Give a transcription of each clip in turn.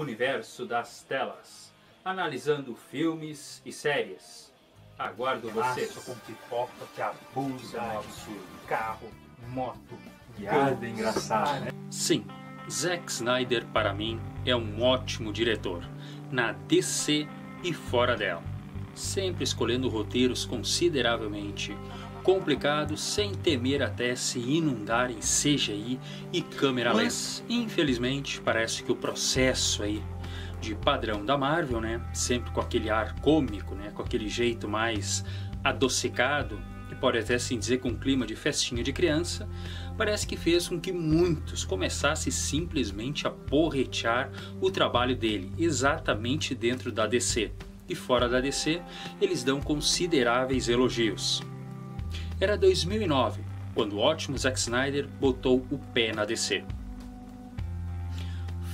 universo das telas, analisando filmes e séries. Aguardo vocês. Com pipoca que abusa, é um absurdo. Carro, moto, piada engraçada, né? Sim, Zack Snyder para mim é um ótimo diretor, na DC e fora dela. Sempre escolhendo roteiros consideravelmente complicados, sem temer até se inundar em CGI e câmera lenta. Infelizmente, parece que o processo aí de padrão da Marvel, né, sempre com aquele ar cômico, né, com aquele jeito mais adocicado, e pode até assim dizer com um clima de festinha de criança, parece que fez com que muitos começassem simplesmente a porretear o trabalho dele, exatamente dentro da DC. E fora da DC, eles dão consideráveis elogios. Era 2009, quando o ótimo Zack Snyder botou o pé na DC.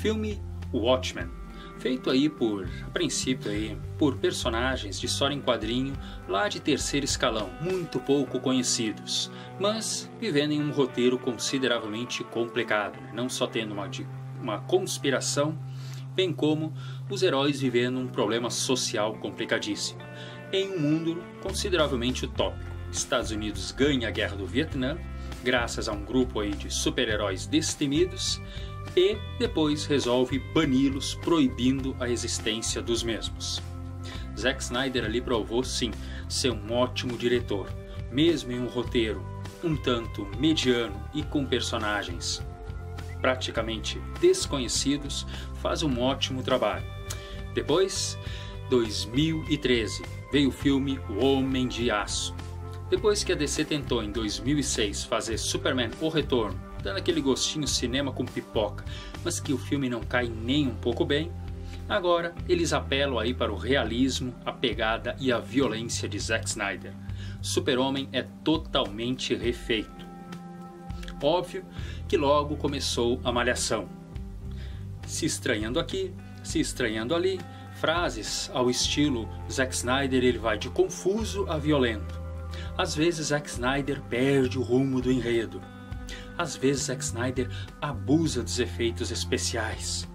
Filme Watchmen, feito aí por, a princípio aí, por personagens de história em quadrinho lá de terceiro escalão, muito pouco conhecidos, mas vivendo em um roteiro consideravelmente complicado, né? Não só tendo uma conspiração, bem como os heróis vivendo um problema social complicadíssimo, em um mundo consideravelmente utópico. Estados Unidos ganha a guerra do Vietnã, graças a um grupo aí de super-heróis destemidos, e depois resolve bani-los, proibindo a existência dos mesmos. Zack Snyder ali provou sim ser um ótimo diretor, mesmo em um roteiro um tanto mediano e com personagens praticamente desconhecidos, faz um ótimo trabalho. Depois, 2013, veio o filme O Homem de Aço. Depois que a DC tentou em 2006 fazer Superman O Retorno, dando aquele gostinho cinema com pipoca, mas que o filme não cai nem um pouco bem, agora eles apelam aí para o realismo, a pegada e a violência de Zack Snyder. Super-Homem é totalmente refeito. Óbvio que logo começou a malhação. Se estranhando aqui, se estranhando ali, frases ao estilo Zack Snyder, ele vai de confuso a violento. Às vezes Zack Snyder perde o rumo do enredo. Às vezes Zack Snyder abusa dos efeitos especiais.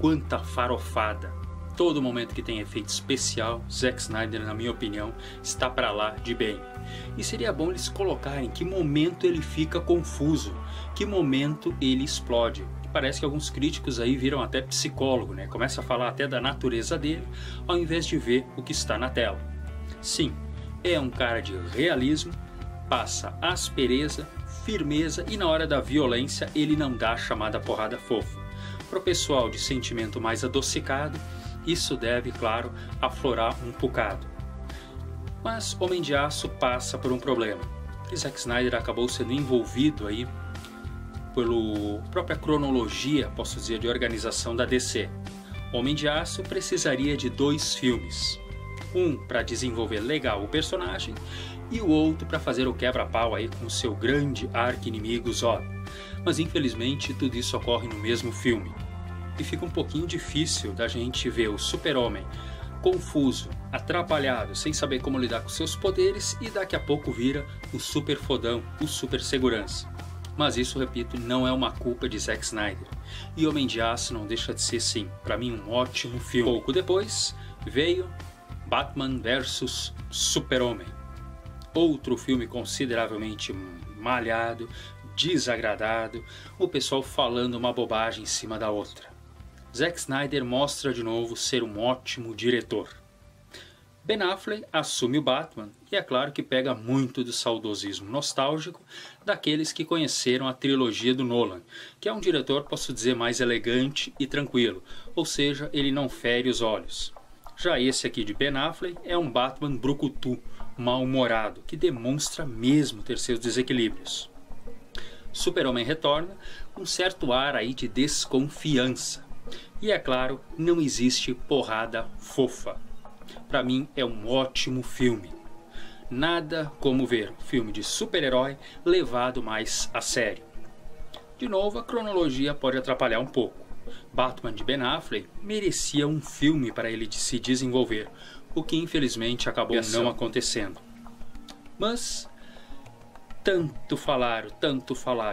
Quanta farofada! Todo momento que tem efeito especial, Zack Snyder, na minha opinião, está para lá de bem. E seria bom eles colocarem que momento ele fica confuso, que momento ele explode. Parece que alguns críticos aí viram até psicólogo, né? Começa a falar até da natureza dele, ao invés de ver o que está na tela. Sim. É um cara de realismo, passa aspereza, firmeza e na hora da violência ele não dá a chamada porrada fofa. Pro pessoal de sentimento mais adocicado, isso deve, claro, aflorar um bocado. Mas Homem de Aço passa por um problema. E Zack Snyder acabou sendo envolvido aí pela própria cronologia, posso dizer, de organização da DC. Homem de Aço precisaria de 2 filmes. Um para desenvolver legal o personagem e o outro para fazer o quebra-pau aí com seu grande arqui-inimigo Zod. Mas infelizmente tudo isso ocorre no mesmo filme. E fica um pouquinho difícil da gente ver o Super-Homem confuso, atrapalhado, sem saber como lidar com seus poderes e daqui a pouco vira o super-fodão, o super-segurança. Mas isso, repito, não é uma culpa de Zack Snyder. E Homem de Aço não deixa de ser sim, para mim um ótimo filme. Pouco depois veio Batman vs. Super-Homem, outro filme consideravelmente malhado, desagradado, o pessoal falando uma bobagem em cima da outra. Zack Snyder mostra de novo ser um ótimo diretor. Ben Affleck assume o Batman e é claro que pega muito do saudosismo nostálgico daqueles que conheceram a trilogia do Nolan, que é um diretor, posso dizer, mais elegante e tranquilo, ou seja, ele não fere os olhos. Já esse aqui de Ben Affleck é um Batman brucutu, mal-humorado, que demonstra mesmo ter seus desequilíbrios. Super-Homem retorna com um certo ar aí de desconfiança. E é claro, não existe porrada fofa. Para mim é um ótimo filme. Nada como ver um filme de super-herói levado mais a sério. De novo, a cronologia pode atrapalhar um pouco. Batman de Ben Affleck merecia um filme para ele se desenvolver, o que infelizmente acabou não acontecendo. Mas tanto falaram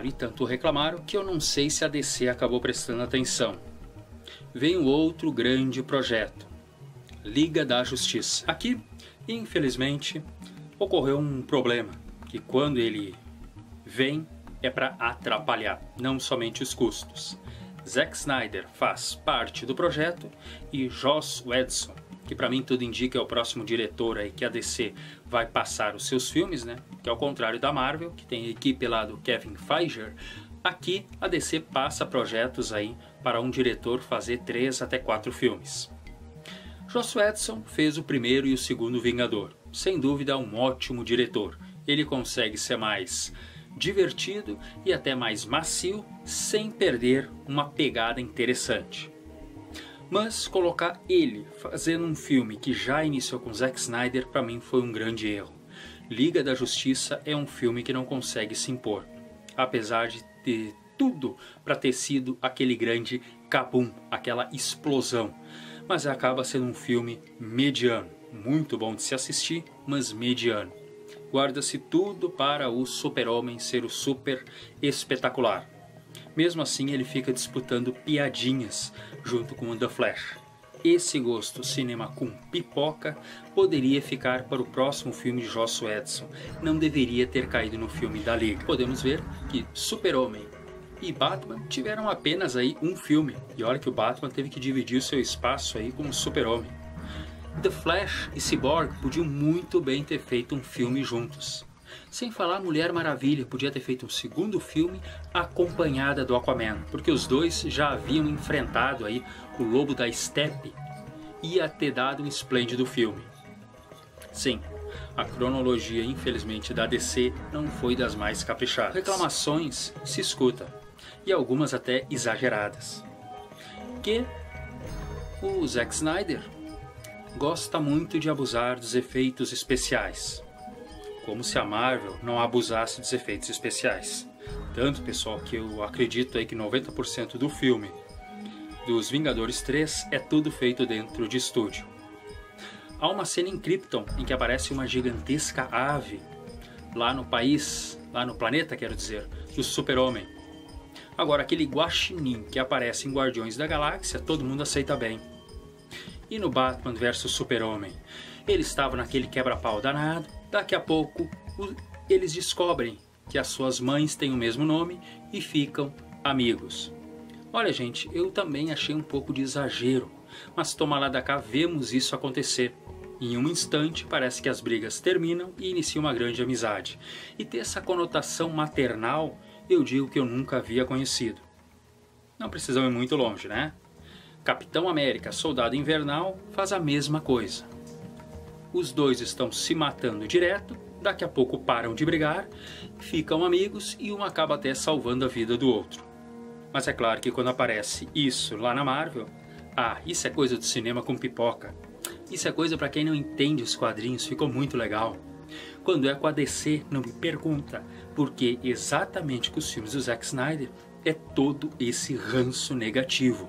e tanto reclamaram que eu não sei se a DC acabou prestando atenção. vem o outro grande projeto, Liga da Justiça. Aqui, infelizmente, ocorreu um problema, que quando ele vem é para atrapalhar, não somente os custos. Zack Snyder faz parte do projeto e Joss Whedon, que para mim tudo indica é o próximo diretor aí que a DC vai passar os seus filmes, né? Que ao contrário da Marvel, que tem a equipe lá do Kevin Feige, aqui a DC passa projetos aí para um diretor fazer 3 até 4 filmes. Joss Whedon fez o primeiro e o segundo Vingador, sem dúvida um ótimo diretor. Ele consegue ser mais divertido e até mais macio, sem perder uma pegada interessante. Mas colocar ele fazendo um filme que já iniciou com Zack Snyder para mim foi um grande erro. Liga da Justiça é um filme que não consegue se impor, apesar de ter tudo para ter sido aquele grande kabum, aquela explosão, mas acaba sendo um filme mediano, muito bom de se assistir, mas mediano. Guarda-se tudo para o Super-Homem ser o super espetacular. Mesmo assim, ele fica disputando piadinhas junto com o The Flash. Esse gosto cinema com pipoca poderia ficar para o próximo filme de Joss Whedon. Não deveria ter caído no filme da Liga. Podemos ver que Super-Homem e Batman tiveram apenas aí um filme. E olha que o Batman teve que dividir o seu espaço aí com o Super-Homem. The Flash e Cyborg podiam muito bem ter feito um filme juntos. Sem falar, Mulher Maravilha podia ter feito um segundo filme acompanhada do Aquaman, porque os dois já haviam enfrentado aí o Lobo da Estepe e ia ter dado um esplêndido filme. Sim, a cronologia infelizmente da DC não foi das mais caprichadas. Reclamações se escuta, e algumas até exageradas, que o Zack Snyder gosta muito de abusar dos efeitos especiais. Como se a Marvel não abusasse dos efeitos especiais. Tanto, pessoal, que eu acredito aí que 90% do filme dos Vingadores 3 é tudo feito dentro de estúdio. Há uma cena em Krypton em que aparece uma gigantesca ave lá no planeta, quero dizer, do Super-Homem. Agora, aquele guaxinim que aparece em Guardiões da Galáxia, todo mundo aceita bem. E no Batman vs. Super-Homem, eles estavam naquele quebra-pau danado, daqui a pouco eles descobrem que as suas mães têm o mesmo nome e ficam amigos. Olha, gente, eu também achei um pouco de exagero, mas toma lá da cá, vemos isso acontecer. Em um instante parece que as brigas terminam e inicia uma grande amizade. E ter essa conotação maternal, eu digo que eu nunca havia conhecido. Não precisamos ir muito longe, né? Capitão América, Soldado Invernal faz a mesma coisa. Os dois estão se matando direto, daqui a pouco param de brigar, ficam amigos e um acaba até salvando a vida do outro. Mas é claro que quando aparece isso lá na Marvel, ah, isso é coisa do cinema com pipoca. Isso é coisa para quem não entende os quadrinhos, ficou muito legal. Quando é com a DC, não me pergunta, porque exatamente com os filmes do Zack Snyder é todo esse ranço negativo.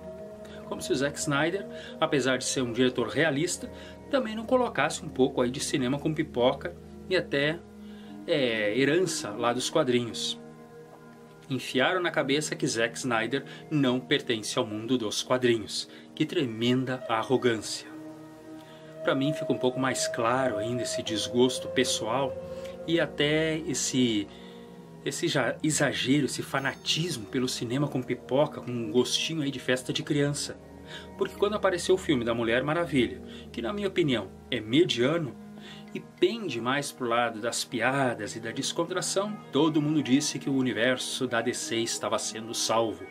Como se o Zack Snyder, apesar de ser um diretor realista, também não colocasse um pouco aí de cinema com pipoca e até herança lá dos quadrinhos. Enfiaram na cabeça que Zack Snyder não pertence ao mundo dos quadrinhos. Que tremenda arrogância! Para mim fica um pouco mais claro ainda esse desgosto pessoal e até esse já exagero, esse fanatismo pelo cinema com pipoca, com um gostinho aí de festa de criança. Porque quando apareceu o filme da Mulher Maravilha, que na minha opinião é mediano, e pende mais pro lado das piadas e da descontração, todo mundo disse que o universo da DC estava sendo salvo.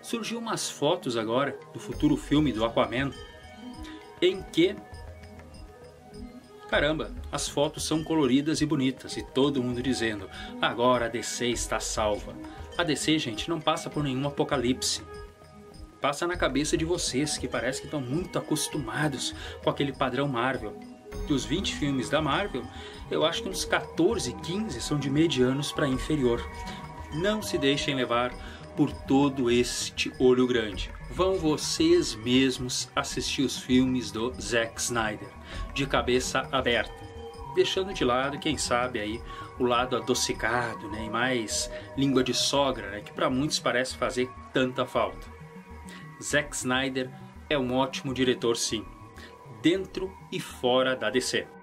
Surgiu umas fotos agora do futuro filme do Aquaman, em que... caramba, as fotos são coloridas e bonitas e todo mundo dizendo, agora a DC está salva. A DC, gente, não passa por nenhum apocalipse. Passa na cabeça de vocês que parece que estão muito acostumados com aquele padrão Marvel. Dos 20 filmes da Marvel, eu acho que uns 14, 15 são de medianos para inferior. Não se deixem levar por todo este olho grande. Vão vocês mesmos assistir os filmes do Zack Snyder, de cabeça aberta, deixando de lado, quem sabe, aí, o lado adocicado, né, e mais língua de sogra, né, que para muitos parece fazer tanta falta. Zack Snyder é um ótimo diretor sim, dentro e fora da DC.